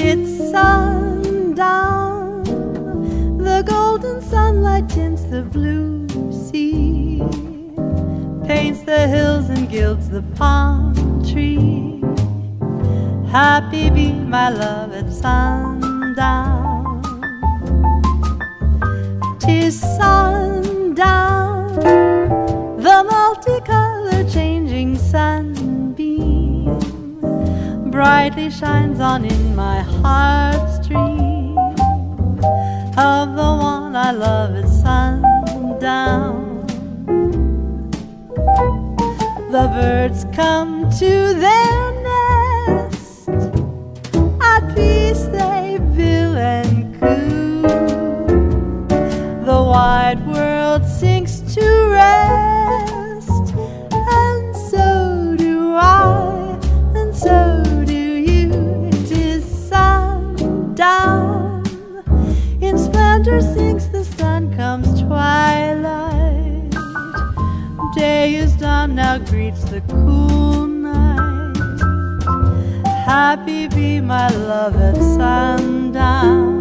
It's sundown, the golden sunlight tints the blue sea, paints the hills and gilds the palm tree. Happy be my love at sundown. 'Tis sundown, the multicolor changing sunbeam brightly shines on in my heart's dream of the one I love at sundown. The birds come to their nest, at peace they bill and coo. The wide world sinks to rest, and so do I, and so do you. 'Tis sundown, in splendor sinks the sun, comes twilight. Day is done, now greets the cool night. Happy be my love at sundown.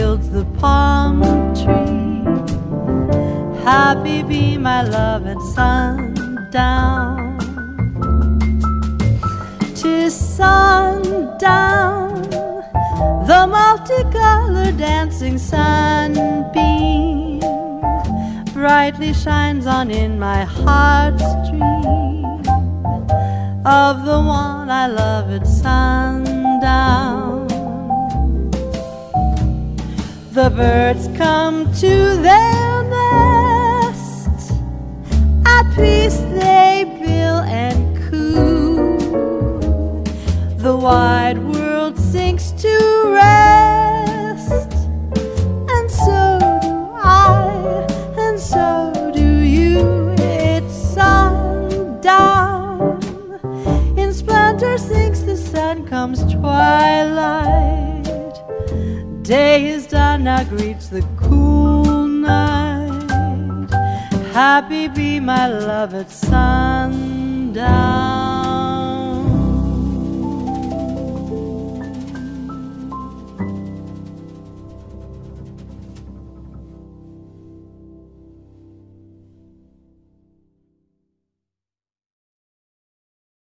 Gilds the palm tree. Happy be my love at sundown. 'Tis sundown, the multicolor dancing sunbeam brightly shines on in my heart's dream of the one I love at sundown. The birds come to their nest, at peace they bill and coo. The wide world sinks to rest, and so do I, and so do you. It's sundown, in splendor sinks the sun, comes twilight. Day is done, now greets the cool night. Happy be my love at sundown.